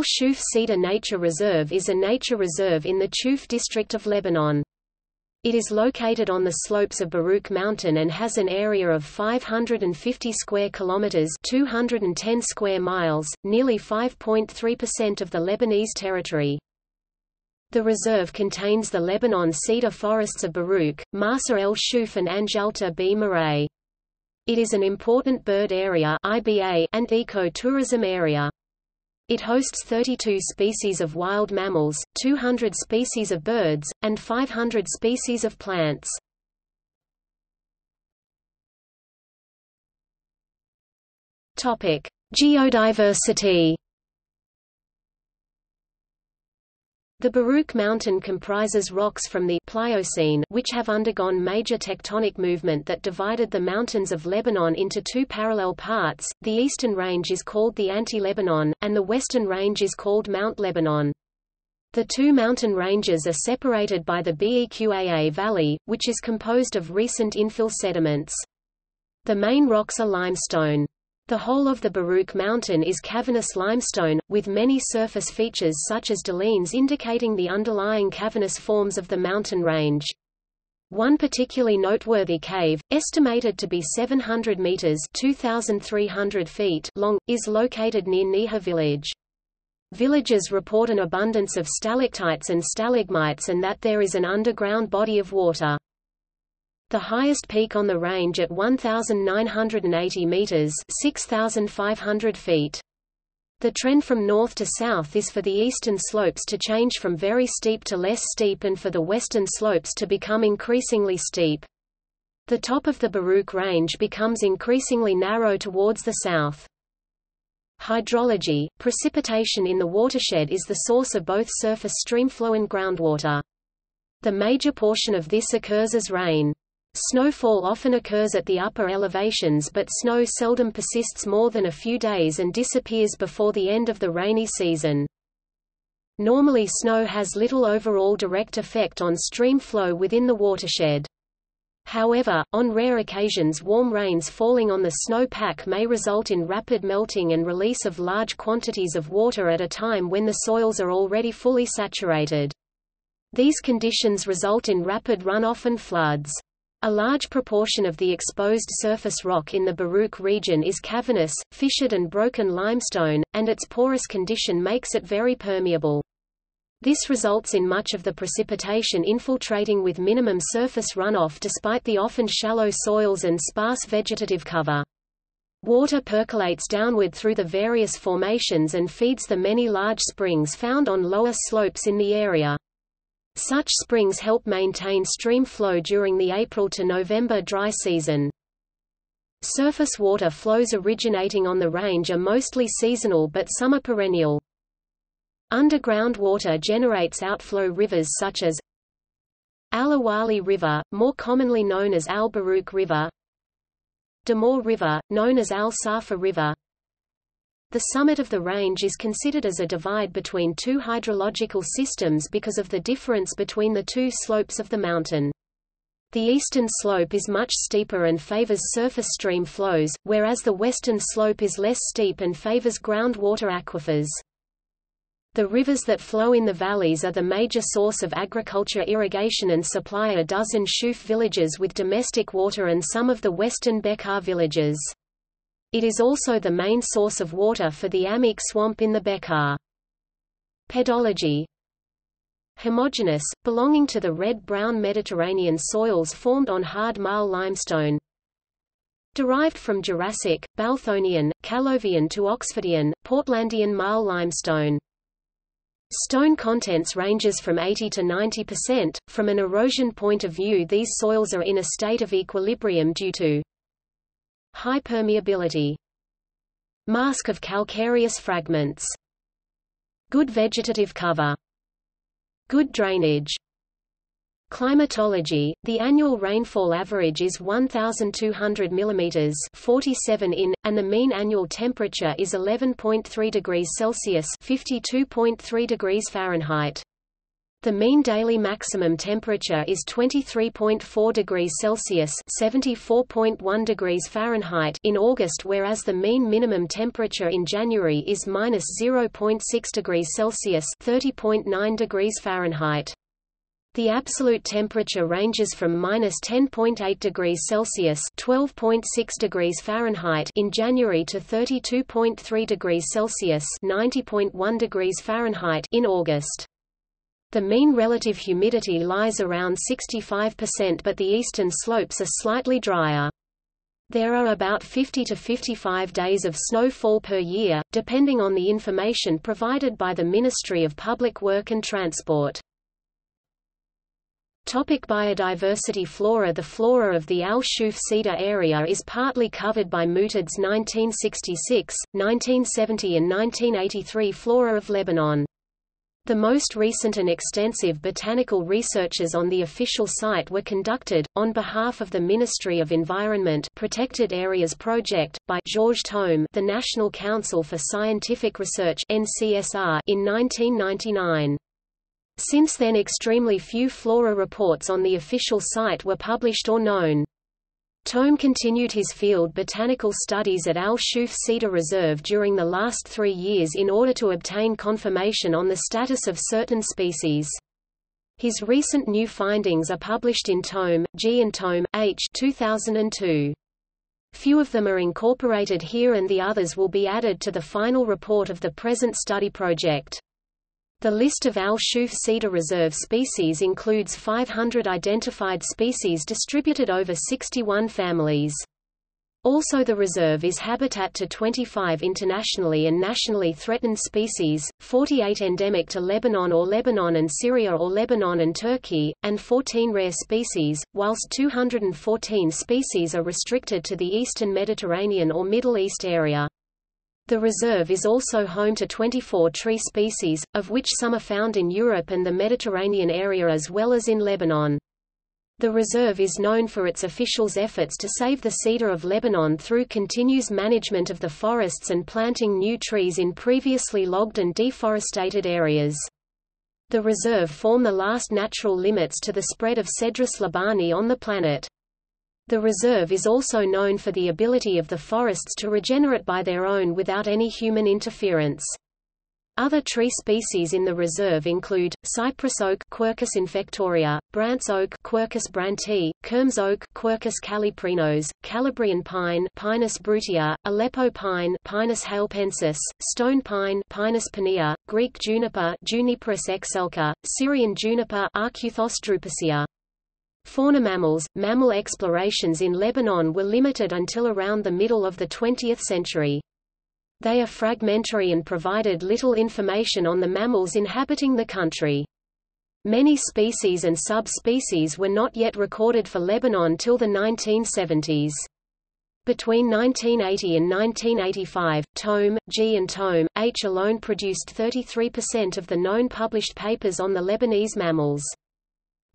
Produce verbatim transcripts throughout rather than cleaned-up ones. Al Shouf Cedar Nature Reserve is a nature reserve in the Shouf district of Lebanon. It is located on the slopes of Barouk Mountain and has an area of five hundred fifty square kilometers, two hundred ten square miles, nearly five point three percent of the Lebanese territory. The reserve contains the Lebanon cedar forests of Barouk, Maasser El Shouf and Anjalta B Marais. It is an important bird area I B A and eco-tourism area. It hosts thirty-two species of wild mammals, two hundred species of birds, and five hundred species of plants. Topic: Geodiversity. The Barouk Mountain comprises rocks from the Pliocene, which have undergone major tectonic movement that divided the mountains of Lebanon into two parallel parts. The eastern range is called the Anti-Lebanon, and the western range is called Mount Lebanon. The two mountain ranges are separated by the Beqaa Valley, which is composed of recent infill sediments. The main rocks are limestone. The whole of the Barouk Mountain is cavernous limestone, with many surface features such as dolenes indicating the underlying cavernous forms of the mountain range. One particularly noteworthy cave, estimated to be seven hundred meters (two thousand three hundred feet) long, is located near Niha village. Villagers report an abundance of stalactites and stalagmites and that there is an underground body of water. The highest peak on the range at one thousand nine hundred eighty meters (six thousand five hundred feet). The trend from north to south is for the eastern slopes to change from very steep to less steep and for the western slopes to become increasingly steep. The top of the Barouk range becomes increasingly narrow towards the south. Hydrology: precipitation in the watershed is the source of both surface streamflow and groundwater. The major portion of this occurs as rain. Snowfall often occurs at the upper elevations, but snow seldom persists more than a few days and disappears before the end of the rainy season. Normally, snow has little overall direct effect on stream flow within the watershed. However, on rare occasions, warm rains falling on the snowpack may result in rapid melting and release of large quantities of water at a time when the soils are already fully saturated. These conditions result in rapid runoff and floods. A large proportion of the exposed surface rock in the Barouk region is cavernous, fissured and broken limestone, and its porous condition makes it very permeable. This results in much of the precipitation infiltrating with minimum surface runoff despite the often shallow soils and sparse vegetative cover. Water percolates downward through the various formations and feeds the many large springs found on lower slopes in the area. Such springs help maintain stream flow during the April to November dry season. Surface water flows originating on the range are mostly seasonal but some are perennial. Underground water generates outflow rivers such as Al Awali River, more commonly known as Al Barouk River, Damour River, known as Al Safa River. The summit of the range is considered as a divide between two hydrological systems because of the difference between the two slopes of the mountain. The eastern slope is much steeper and favors surface stream flows, whereas the western slope is less steep and favors groundwater aquifers. The rivers that flow in the valleys are the major source of agriculture irrigation and supply a dozen Shouf villages with domestic water and some of the western Beqaa villages. It is also the main source of water for the Ammiq swamp in the Beqaa. Pedology: homogeneous, belonging to the red-brown Mediterranean soils formed on hard marl limestone. Derived from Jurassic, Balthonian, Callovian to Oxfordian, Portlandian marl limestone. Stone contents ranges from eighty to ninety percent. From an erosion point of view, these soils are in a state of equilibrium due to high permeability, mask of calcareous fragments, good vegetative cover, good drainage. Climatology: the annual rainfall average is one thousand two hundred mm forty-seven inches, and the mean annual temperature is eleven point three degrees Celsius fifty-two point three degrees Fahrenheit. The mean daily maximum temperature is twenty-three point four degrees Celsius (seventy-four point one degrees Fahrenheit) in August, whereas the mean minimum temperature in January is minus zero point six degrees Celsius (thirty point nine degrees Fahrenheit). The absolute temperature ranges from minus ten point eight degrees Celsius (twelve point six degrees Fahrenheit) in January to thirty-two point three degrees Celsius (ninety point one degrees Fahrenheit) in August. The mean relative humidity lies around sixty-five percent, but the eastern slopes are slightly drier. There are about fifty to fifty-five days of snowfall per year, depending on the information provided by the Ministry of Public Work and Transport. Topic biodiversity. Flora. The flora of the Al Shouf Cedar area is partly covered by Mouterd's nineteen sixty-six, nineteen seventy and nineteen eighty-three flora of Lebanon. The most recent and extensive botanical researches on the official site were conducted, on behalf of the Ministry of Environment Protected Areas Project, by George Tohme, the National Council for Scientific Research (N C S R) in nineteen ninety-nine. Since then, extremely few flora reports on the official site were published or known. Tohme continued his field botanical studies at Al Shouf Cedar Reserve during the last three years in order to obtain confirmation on the status of certain species. His recent new findings are published in Tohme, G and Tohme, H two thousand two. Few of them are incorporated here and the others will be added to the final report of the present study project. The list of Al Shouf Cedar Reserve species includes five hundred identified species distributed over sixty-one families. Also, the reserve is habitat to twenty-five internationally and nationally threatened species, forty-eight endemic to Lebanon or Lebanon and Syria or Lebanon and Turkey, and fourteen rare species, whilst two hundred fourteen species are restricted to the eastern Mediterranean or Middle East area. The reserve is also home to twenty-four tree species, of which some are found in Europe and the Mediterranean area as well as in Lebanon. The reserve is known for its officials' efforts to save the cedar of Lebanon through continuous management of the forests and planting new trees in previously logged and deforested areas. The reserve form the last natural limits to the spread of Cedrus libani on the planet. The reserve is also known for the ability of the forests to regenerate by their own without any human interference. Other tree species in the reserve include cypress oak (Quercus infectoria), Brant's oak (Quercus brantii), Kerms oak (Quercus caliprinos), Calabrian pine (Pinus brutia), Aleppo pine (Pinus halepensis), stone pine (Pinus penea), Greek juniper (Juniperus exelca), Syrian juniper (Arcuthos drupacia). Fauna. Mammals. Mammal explorations in Lebanon were limited until around the middle of the twentieth century. They are fragmentary and provided little information on the mammals inhabiting the country. Many species and subspecies were not yet recorded for Lebanon till the nineteen seventies. Between nineteen eighty and nineteen eighty-five, Tohme, G and Tohme, H alone produced thirty-three percent of the known published papers on the Lebanese mammals.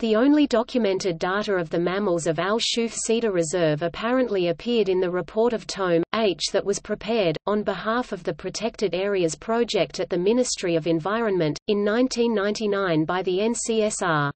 The only documented data of the mammals of Al Shouf Cedar Reserve apparently appeared in the report of Tohme, H that was prepared, on behalf of the Protected Areas Project at the Ministry of Environment, in nineteen ninety-nine by the N C S R.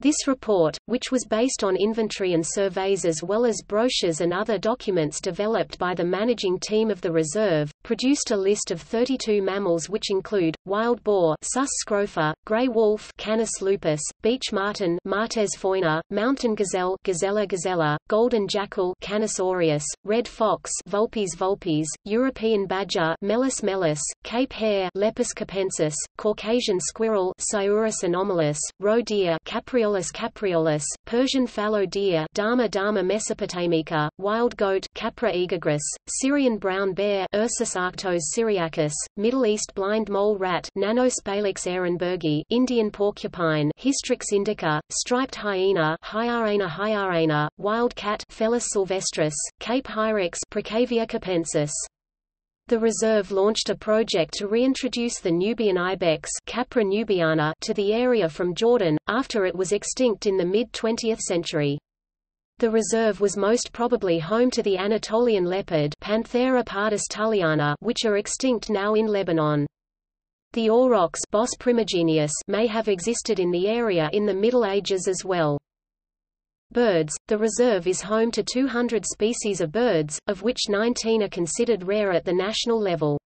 This report, which was based on inventory and surveys as well as brochures and other documents developed by the managing team of the reserve, produced a list of thirty-two mammals which include, wild boar Sus scrofa, grey wolf Canis lupus, beach marten Martes foina, mountain gazelle Gazella gazella, golden jackal Canis aureus, red fox Vulpes vulpes, European badger Meles meles, Cape hare Lepus capensis, Caucasian squirrel Sciurus anomalus, roe deer Caprioli Capreolus, Persian fallow deer Dama dama mesopotamica, wild goat Capra egregis, Syrian brown bear Ursus arctos syriacus, Middle East blind mole rat Nanospalax ehrenbergi, Indian porcupine Hystrix indica, striped hyena Hyarena hyarena, wild cat Felis sylvestris, Cape hyrax Precavia capensis. The reserve launched a project to reintroduce the Nubian ibex Capra nubiana to the area from Jordan, after it was extinct in the mid-twentieth century. The reserve was most probably home to the Anatolian leopard Panthera pardus tulliana, which are extinct now in Lebanon. The aurochs Bos primigenius may have existed in the area in the Middle Ages as well. Birds. The reserve is home to two hundred species of birds, of which nineteen are considered rare at the national level.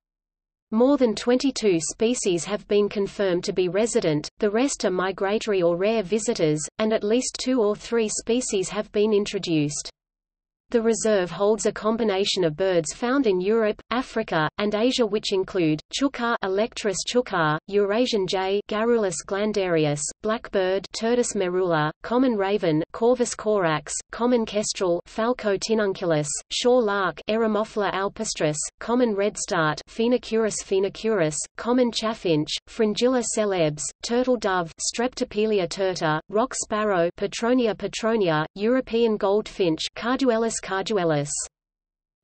More than twenty-two species have been confirmed to be resident, the rest are migratory or rare visitors, and at least two or three species have been introduced. The reserve holds a combination of birds found in Europe, Africa, and Asia, which include chukar, Alectrus chukar, Eurasian jay, Garrulus glandarius, blackbird, Turdus merula, common raven, Corvus corax, common kestrel, Falco tinunculus, shore lark, Eremophila alpestris, common redstart, Phenicurus phenicurus, common chaffinch, Fringilla celebs, turtle dove, Streptopelia turta, rock sparrow, Petronia petronia, European goldfinch, Carduellus carduellus.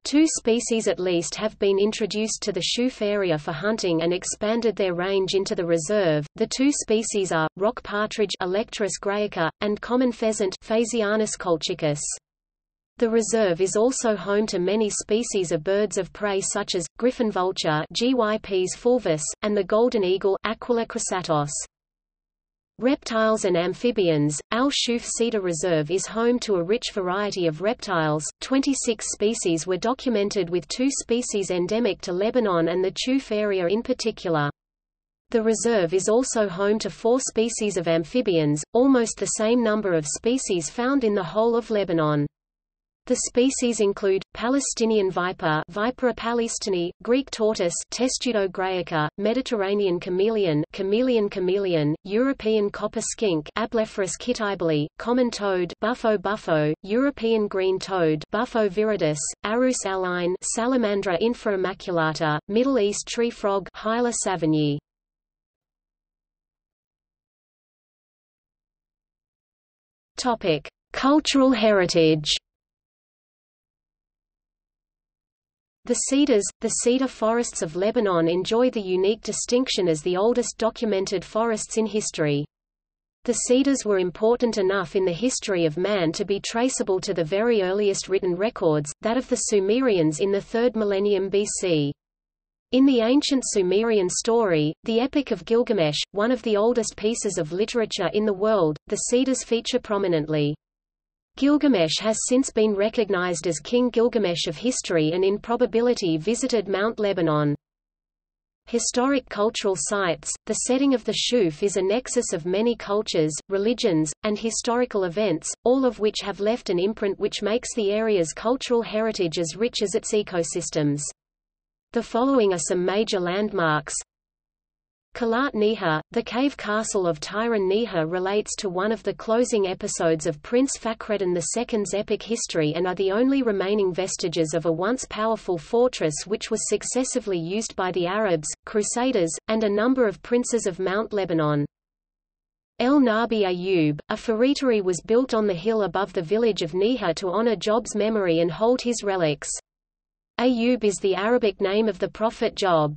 Two species at least have been introduced to the Shouf area for hunting and expanded their range into the reserve. The two species are rock partridge Alectrus graica and common pheasant Phasianus colchicus. The reserve is also home to many species of birds of prey such as griffon vulture Gypes fulvus and the golden eagle Aquila chrysatos. Reptiles and amphibians. Al Shouf Cedar Reserve is home to a rich variety of reptiles. twenty-six species were documented, with two species endemic to Lebanon and the Chouf area in particular. The reserve is also home to four species of amphibians, almost the same number of species found in the whole of Lebanon. The species include Palestinian viper, Vipera palestini, Greek tortoise, Testudo graica, Mediterranean chameleon, Chameleon chameleon, European copper skink, Ablepharus kittibali, common toad, Buffo buffo, European green toad, Buffo viridis, Arus aline, Salamandra infraimmaculata, Middle East tree frog, Hyla savigny. Topic: Cultural heritage. The cedars. The cedar forests of Lebanon enjoy the unique distinction as the oldest documented forests in history. The cedars were important enough in the history of man to be traceable to the very earliest written records, that of the Sumerians in the third millennium B C. In the ancient Sumerian story, the Epic of Gilgamesh, one of the oldest pieces of literature in the world, the cedars feature prominently. Gilgamesh has since been recognized as King Gilgamesh of history and in probability visited Mount Lebanon. Historic cultural sites. The setting of the Shouf is a nexus of many cultures, religions, and historical events, all of which have left an imprint which makes the area's cultural heritage as rich as its ecosystems. The following are some major landmarks. Kalat Niha, the cave castle of Tiran Niha, relates to one of the closing episodes of Prince Fakhreddin the second's epic history and are the only remaining vestiges of a once powerful fortress which was successively used by the Arabs, Crusaders, and a number of princes of Mount Lebanon. El Nabi Ayyub, a feretory was built on the hill above the village of Niha to honor Job's memory and hold his relics. Ayyub is the Arabic name of the prophet Job.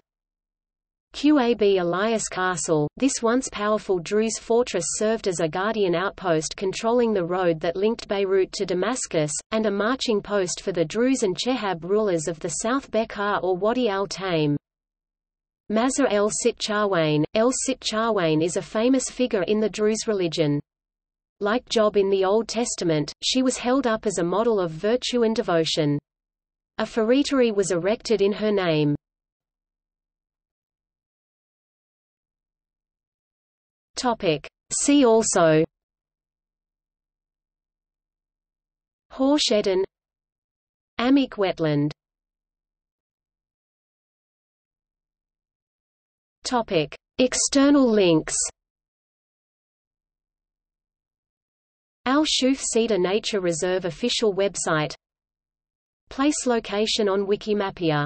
Qab Elias Castle, this once powerful Druze fortress served as a guardian outpost controlling the road that linked Beirut to Damascus, and a marching post for the Druze and Chehab rulers of the south Beqaa or Wadi al-Taim. Maasser El Sitchawain, El Sitchawain is a famous figure in the Druze religion. Like Job in the Old Testament, she was held up as a model of virtue and devotion. A feretory was erected in her name. See also: Horsh Eden, Ammiq wetland. External links: Al Shouf Cedar Nature Reserve official website, place location on Wikimapia.